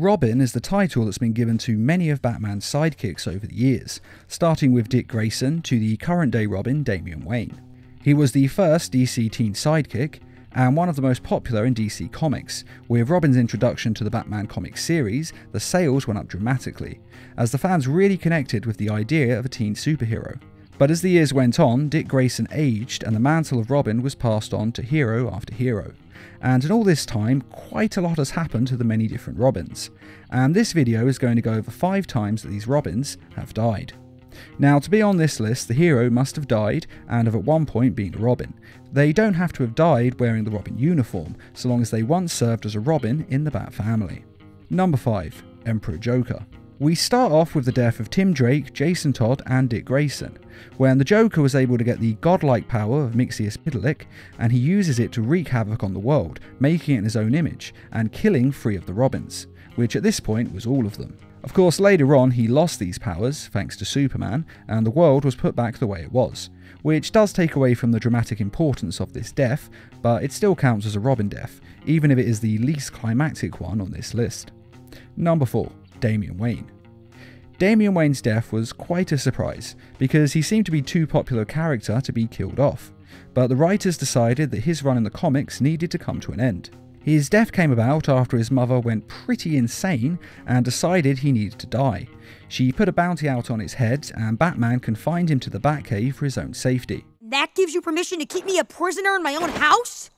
Robin is the title that's been given to many of Batman's sidekicks over the years, starting with Dick Grayson to the current day Robin, Damian Wayne. He was the first DC teen sidekick, and one of the most popular in DC Comics. With Robin's introduction to the Batman comic series, the sales went up dramatically, as the fans really connected with the idea of a teen superhero. But as the years went on, Dick Grayson aged and the mantle of Robin was passed on to hero after hero. And in all this time, quite a lot has happened to the many different Robins. And this video is going to go over 5 times that these Robins have died. Now, to be on this list, the hero must have died and have at one point been a Robin. They don't have to have died wearing the Robin uniform, so long as they once served as a Robin in the Bat family. Number 5. Emperor Joker. We start off with the death of Tim Drake, Jason Todd and Dick Grayson, when the Joker was able to get the godlike power of Mxyzptlk and he uses it to wreak havoc on the world, making it in his own image and killing 3 of the Robins, which at this point was all of them. Of course, later on he lost these powers, thanks to Superman, and the world was put back the way it was, which does take away from the dramatic importance of this death, but it still counts as a Robin death, even if it is the least climactic one on this list. Number 4. Damian Wayne. Damian Wayne's death was quite a surprise, because he seemed to be too popular a character to be killed off, but the writers decided that his run in the comics needed to come to an end. His death came about after his mother went pretty insane and decided he needed to die. She put a bounty out on his head and Batman confined him to the Batcave for his own safety. That gives you permission to keep me a prisoner in my own house?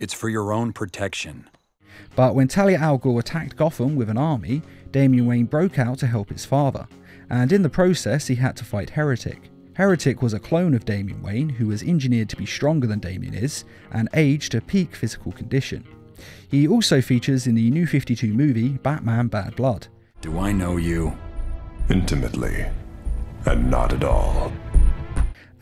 It's for your own protection. But when Talia Al Ghul attacked Gotham with an army, Damian Wayne broke out to help his father, and in the process he had to fight Heretic. Heretic was a clone of Damian Wayne who was engineered to be stronger than Damian is, and aged to peak physical condition. He also features in the New 52 movie Batman: Bad Blood. Do I know you? Intimately, and not at all.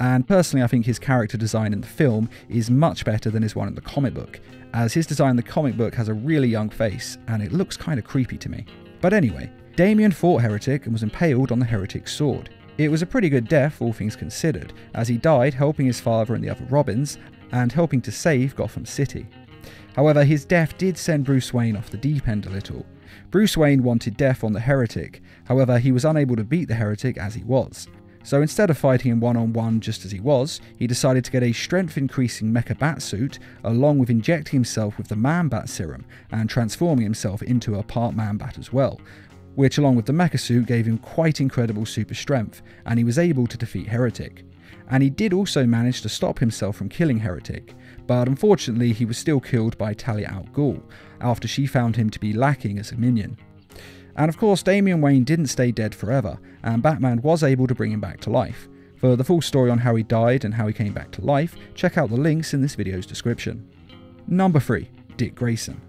And personally, I think his character design in the film is much better than his one in the comic book, as his design in the comic book has a really young face and it looks kind of creepy to me. But anyway, Damian fought Heretic and was impaled on the Heretic sword. It was a pretty good death, all things considered, as he died helping his father and the other Robins and helping to save Gotham City. However, his death did send Bruce Wayne off the deep end a little. Bruce Wayne wanted death on the Heretic, however he was unable to beat the Heretic as he was. So instead of fighting him one-on-one just as he was, he decided to get a strength-increasing mecha bat suit, along with injecting himself with the Man-Bat serum and transforming himself into a part Man-Bat as well, which along with the mecha suit gave him quite incredible super strength, and he was able to defeat Heretic. And he did also manage to stop himself from killing Heretic, but unfortunately he was still killed by Talia Al Ghul, after she found him to be lacking as a minion. And of course, Damian Wayne didn't stay dead forever, and Batman was able to bring him back to life. For the full story on how he died and how he came back to life, check out the links in this video's description. Number 3. Dick Grayson.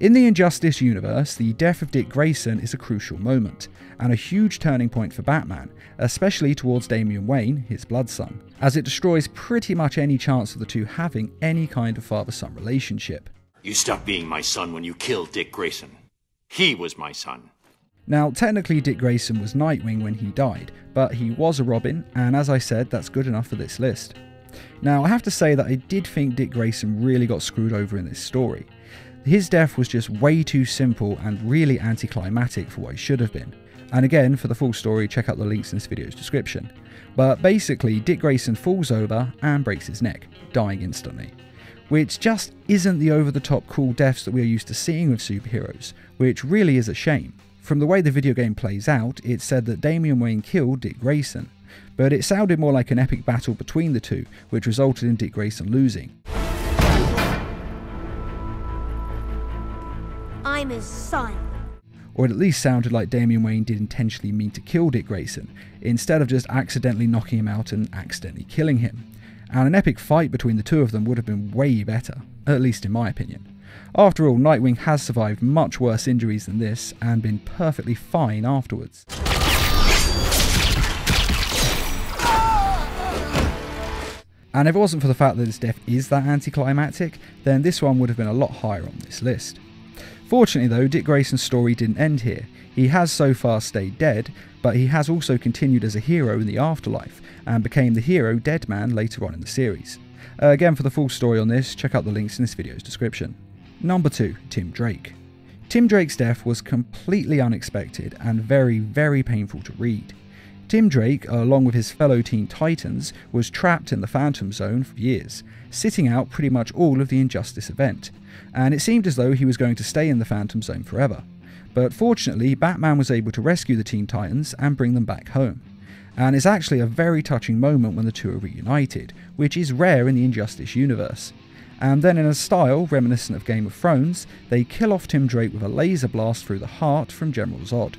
In the Injustice universe, the death of Dick Grayson is a crucial moment, and a huge turning point for Batman, especially towards Damian Wayne, his bloodson, as it destroys pretty much any chance of the two having any kind of father-son relationship. You stopped being my son when you killed Dick Grayson. He was my son. Now, technically Dick Grayson was Nightwing when he died, but he was a Robin, and as I said, that's good enough for this list. Now, I have to say that I did think Dick Grayson really got screwed over in this story. His death was just way too simple and really anticlimactic for what it should have been. And again, for the full story, check out the links in this video's description. But basically, Dick Grayson falls over and breaks his neck, dying instantly, which just isn't the over-the-top cool deaths that we are used to seeing with superheroes, which really is a shame. From the way the video game plays out, it's said that Damian Wayne killed Dick Grayson, but it sounded more like an epic battle between the two, which resulted in Dick Grayson losing. I'm his son. Or it at least sounded like Damian Wayne did intentionally mean to kill Dick Grayson, instead of just accidentally knocking him out and accidentally killing him. And an epic fight between the two of them would have been way better, at least in my opinion. After all, Nightwing has survived much worse injuries than this and been perfectly fine afterwards. And if it wasn't for the fact that his death is that anticlimactic, then this one would have been a lot higher on this list. Fortunately though, Dick Grayson's story didn't end here. He has so far stayed dead, but he has also continued as a hero in the afterlife, and became the hero Deadman later on in the series. Again, for the full story on this, check out the links in this video's description. Number 2. Tim Drake. Tim Drake's death was completely unexpected and very, very painful to read. Tim Drake, along with his fellow Teen Titans, was trapped in the Phantom Zone for years, sitting out pretty much all of the Injustice event, and it seemed as though he was going to stay in the Phantom Zone forever. But fortunately, Batman was able to rescue the Teen Titans and bring them back home. And it's actually a very touching moment when the two are reunited, which is rare in the Injustice universe. And then in a style reminiscent of Game of Thrones, they kill off Tim Drake with a laser blast through the heart from General Zod.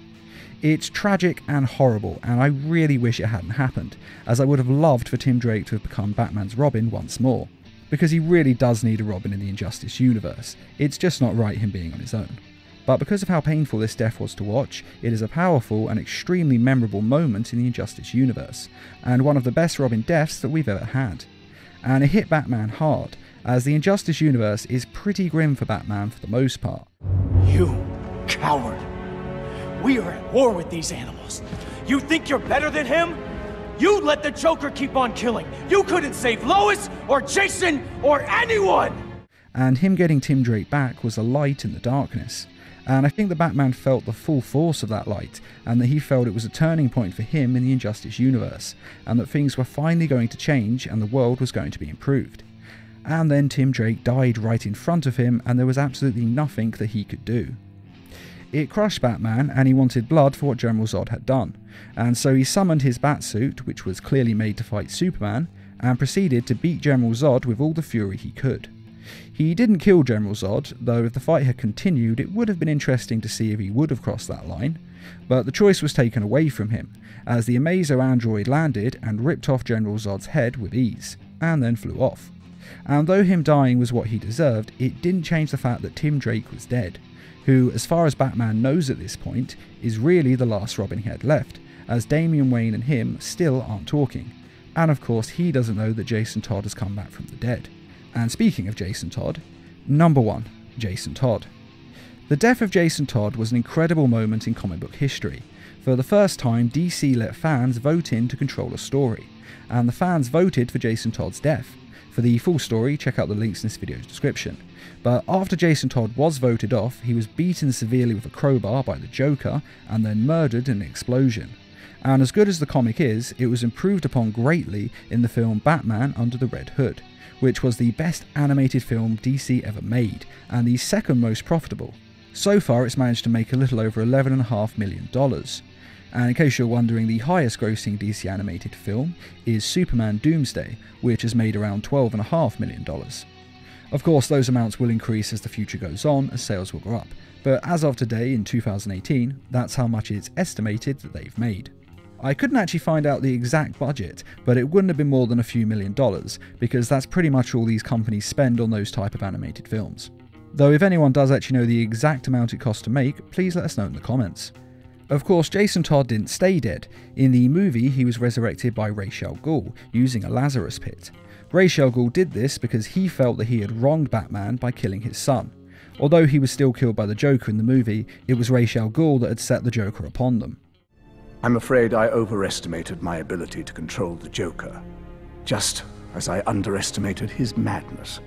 It's tragic and horrible, and I really wish it hadn't happened, as I would have loved for Tim Drake to have become Batman's Robin once more, because he really does need a Robin in the Injustice universe. It's just not right him being on his own. But because of how painful this death was to watch, it is a powerful and extremely memorable moment in the Injustice universe, and one of the best Robin deaths that we've ever had. And it hit Batman hard, as the Injustice universe is pretty grim for Batman for the most part. You coward! We are at war with these animals. You think you're better than him? You let the Joker keep on killing. You couldn't save Lois or Jason or anyone! And him getting Tim Drake back was a light in the darkness. And I think that Batman felt the full force of that light, and that he felt it was a turning point for him in the Injustice universe, and that things were finally going to change and the world was going to be improved. And then Tim Drake died right in front of him, and there was absolutely nothing that he could do. It crushed Batman, and he wanted blood for what General Zod had done, and so he summoned his Batsuit, which was clearly made to fight Superman, and proceeded to beat General Zod with all the fury he could. He didn't kill General Zod, though if the fight had continued it would have been interesting to see if he would have crossed that line, but the choice was taken away from him, as the Amazo android landed and ripped off General Zod's head with ease, and then flew off. And though him dying was what he deserved, it didn't change the fact that Tim Drake was dead, who, as far as Batman knows at this point, is really the last Robin he had left, as Damian Wayne and him still aren't talking. And of course he doesn't know that Jason Todd has come back from the dead. And speaking of Jason Todd, number 1, Jason Todd. The death of Jason Todd was an incredible moment in comic book history. For the first time, DC let fans vote in to control a story, and the fans voted for Jason Todd's death. For the full story, check out the links in this video's description. But after Jason Todd was voted off, he was beaten severely with a crowbar by the Joker and then murdered in an explosion. And as good as the comic is, it was improved upon greatly in the film Batman Under the Red Hood, which was the best animated film DC ever made, and the second most profitable. So far it's managed to make a little over $11.5 million. And in case you're wondering, the highest grossing DC animated film is Superman Doomsday, which has made around $12.5 million. Of course, those amounts will increase as the future goes on, as sales will go up, but as of today in 2018, that's how much it's estimated that they've made. I couldn't actually find out the exact budget, but it wouldn't have been more than a few $1 million, because that's pretty much all these companies spend on those type of animated films. Though if anyone does actually know the exact amount it costs to make, please let us know in the comments. Of course, Jason Todd didn't stay dead. In the movie, he was resurrected by Ra's al Ghul, using a Lazarus pit. Ra's al Ghul did this because he felt that he had wronged Batman by killing his son. Although he was still killed by the Joker in the movie, it was Ra's al Ghul that had set the Joker upon them. I'm afraid I overestimated my ability to control the Joker, just as I underestimated his madness.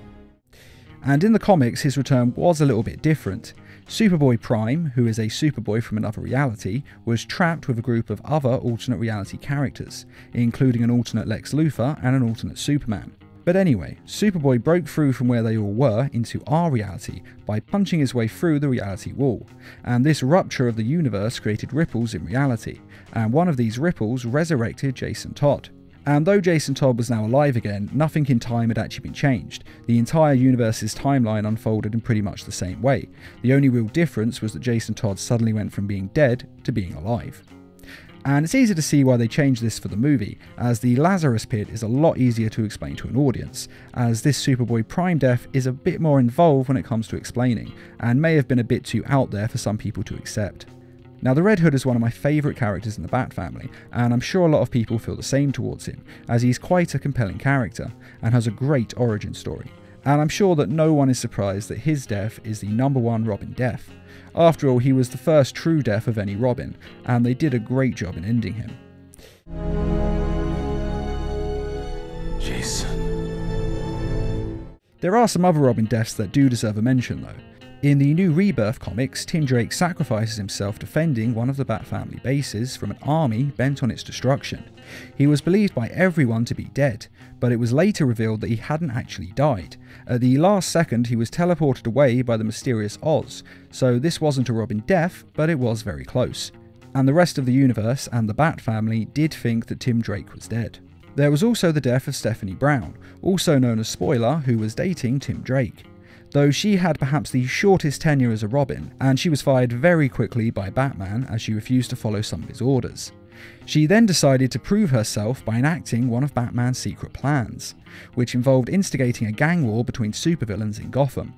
And in the comics, his return was a little bit different. Superboy Prime, who is a Superboy from another reality, was trapped with a group of other alternate reality characters, including an alternate Lex Luthor and an alternate Superman. But anyway, Superboy broke through from where they all were into our reality by punching his way through the reality wall, and this rupture of the universe created ripples in reality, and one of these ripples resurrected Jason Todd. And though Jason Todd was now alive again, nothing in time had actually been changed. The entire universe's timeline unfolded in pretty much the same way. The only real difference was that Jason Todd suddenly went from being dead to being alive. And it's easy to see why they changed this for the movie, as the Lazarus pit is a lot easier to explain to an audience, as this Superboy Prime death is a bit more involved when it comes to explaining, and may have been a bit too out there for some people to accept. Now, the Red Hood is one of my favourite characters in the Bat family, and I'm sure a lot of people feel the same towards him, as he's quite a compelling character, and has a great origin story. And I'm sure that no one is surprised that his death is the number 1 Robin death. After all, he was the first true death of any Robin, and they did a great job in ending him. Jason. There are some other Robin deaths that do deserve a mention though. In the new Rebirth comics, Tim Drake sacrifices himself defending one of the Bat family bases from an army bent on its destruction. He was believed by everyone to be dead, but it was later revealed that he hadn't actually died. At the last second, he was teleported away by the mysterious Oz, so this wasn't a Robin death, but it was very close. And the rest of the universe and the Bat family did think that Tim Drake was dead. There was also the death of Stephanie Brown, also known as Spoiler, who was dating Tim Drake. Though she had perhaps the shortest tenure as a Robin, and she was fired very quickly by Batman as she refused to follow some of his orders. She then decided to prove herself by enacting one of Batman's secret plans, which involved instigating a gang war between supervillains in Gotham.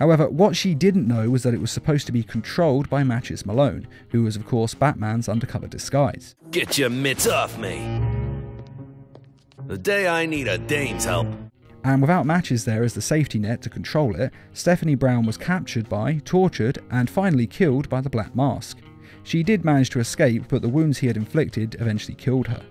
However, what she didn't know was that it was supposed to be controlled by Matches Malone, who was of course Batman's undercover disguise. Get your mitts off me! The day I need a Dane's help! And without Matches there as the safety net to control it, Stephanie Brown was captured by, tortured, and finally killed by the Black Mask. She did manage to escape, but the wounds he had inflicted eventually killed her.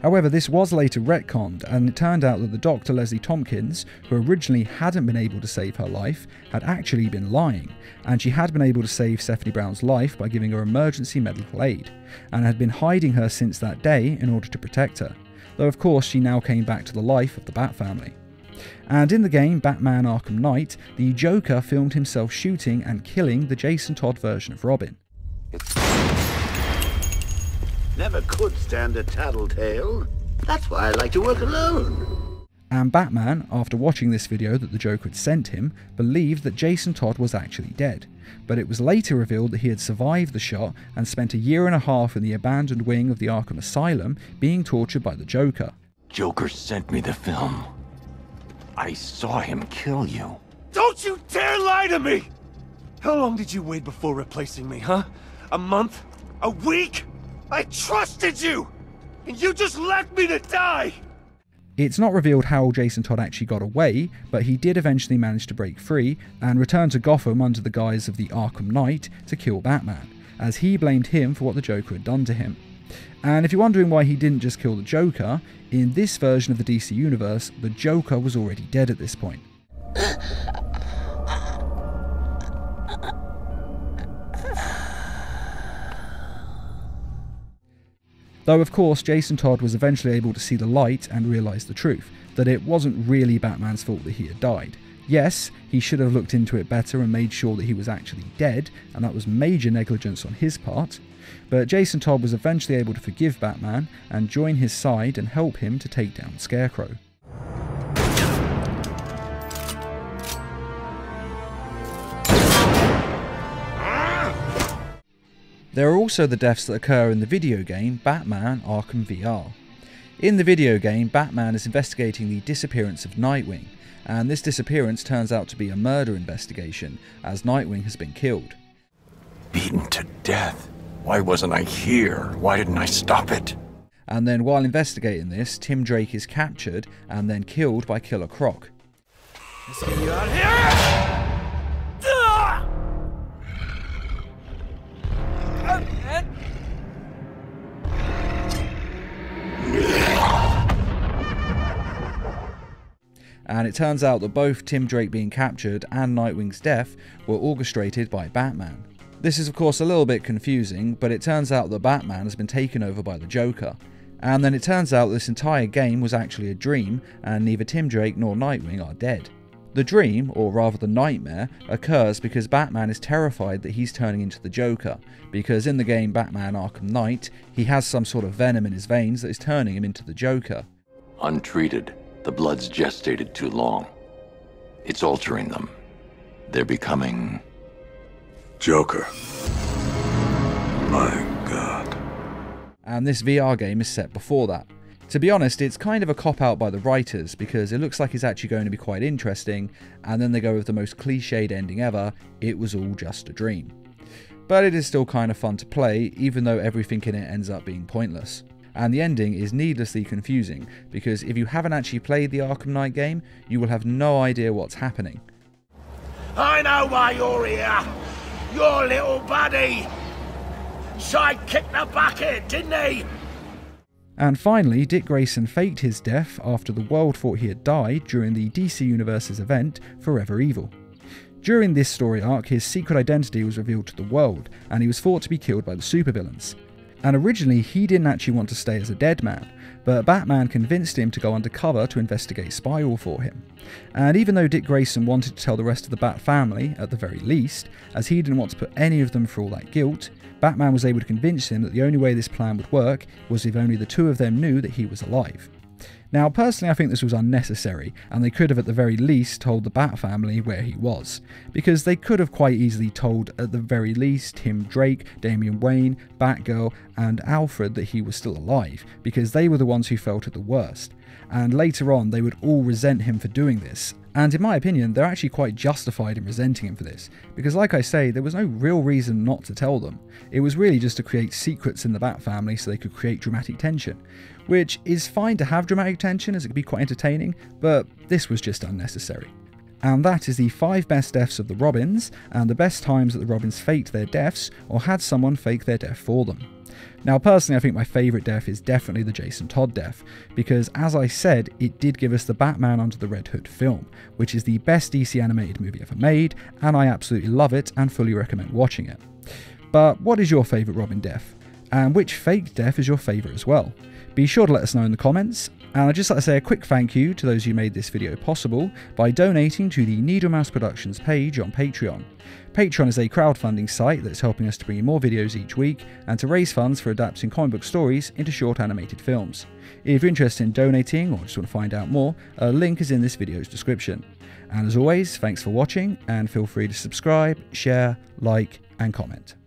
However, this was later retconned, and it turned out that the doctor Leslie Tompkins, who originally hadn't been able to save her life, had actually been lying, and she had been able to save Stephanie Brown's life by giving her emergency medical aid, and had been hiding her since that day in order to protect her. Though of course she now came back to the life of the Bat family. And in the game Batman Arkham Knight, the Joker filmed himself shooting and killing the Jason Todd version of Robin. Never could stand a tattletale. That's why I like to work alone. And Batman, after watching this video that the Joker had sent him, believed that Jason Todd was actually dead. But it was later revealed that he had survived the shot and spent 1.5 years in the abandoned wing of the Arkham Asylum being tortured by the Joker. Joker sent me the film. I saw him kill you. Don't you dare lie to me! How long did you wait before replacing me, huh? A month? A week? I trusted you! And you just left me to die! It's not revealed how Jason Todd actually got away, but he did eventually manage to break free and return to Gotham under the guise of the Arkham Knight to kill Batman, as he blamed him for what the Joker had done to him. And if you're wondering why he didn't just kill the Joker, in this version of the DC universe, the Joker was already dead at this point. Though of course Jason Todd was eventually able to see the light and realise the truth, that it wasn't really Batman's fault that he had died. Yes, he should have looked into it better and made sure that he was actually dead, and that was major negligence on his part. But Jason Todd was eventually able to forgive Batman and join his side and help him to take down Scarecrow. There are also the deaths that occur in the video game Batman Arkham VR. In the video game, Batman is investigating the disappearance of Nightwing, and this disappearance turns out to be a murder investigation, as Nightwing has been killed. Beaten to death. Why wasn't I here? Why didn't I stop it? And then while investigating this, Tim Drake is captured and then killed by Killer Croc. Let's get you out of here! And it turns out that both Tim Drake being captured and Nightwing's death were orchestrated by Batman. This is of course a little bit confusing, but it turns out that Batman has been taken over by the Joker. And then it turns out this entire game was actually a dream, and neither Tim Drake nor Nightwing are dead. The dream, or rather the nightmare, occurs because Batman is terrified that he's turning into the Joker, because in the game Batman Arkham Knight, he has some sort of venom in his veins that is turning him into the Joker. Untreated, the blood's gestated too long. It's altering them. They're becoming... Joker. My God. And this VR game is set before that. To be honest, it's kind of a cop-out by the writers, because it looks like it's actually going to be quite interesting, and then they go with the most cliched ending ever, it was all just a dream. But it is still kind of fun to play, even though everything in it ends up being pointless. And the ending is needlessly confusing, because if you haven't actually played the Arkham Knight game, you will have no idea what's happening. I know why you're here! Your little buddy! Shy kicked the bucket, didn't he? And finally, Dick Grayson faked his death after the world thought he had died during the DC Universe's event, Forever Evil. During this story arc, his secret identity was revealed to the world, and he was thought to be killed by the supervillains. And originally, he didn't actually want to stay as a dead man, but Batman convinced him to go undercover to investigate Spiral for him. And even though Dick Grayson wanted to tell the rest of the Bat family, at the very least, as he didn't want to put any of them through all that guilt, Batman was able to convince him that the only way this plan would work was if only the two of them knew that he was alive. Now, personally, I think this was unnecessary, and they could have at the very least told the Bat family where he was, because they could have quite easily told at the very least Tim Drake, Damian Wayne, Batgirl and Alfred that he was still alive, because they were the ones who felt at the worst, and later on they would all resent him for doing this. And in my opinion, they're actually quite justified in resenting him for this, because like I say, there was no real reason not to tell them. It was really just to create secrets in the Bat family so they could create dramatic tension, which is fine to have dramatic tension as it could be quite entertaining, but this was just unnecessary. And that is the 5 best deaths of the Robins, and the best times that the Robins faked their deaths or had someone fake their death for them. Now personally, I think my favourite death is definitely the Jason Todd death, because as I said, it did give us the Batman Under the Red Hood film, which is the best DC animated movie ever made, and I absolutely love it and fully recommend watching it. But what is your favourite Robin death? And which fake death is your favourite as well? Be sure to let us know in the comments, and I'd just like to say a quick thank you to those who made this video possible by donating to the Needlemouse Productions page on Patreon. Patreon is a crowdfunding site that's helping us to bring you more videos each week and to raise funds for adapting comic book stories into short animated films. If you're interested in donating or just want to find out more, a link is in this video's description. And as always, thanks for watching, and feel free to subscribe, share, like and comment.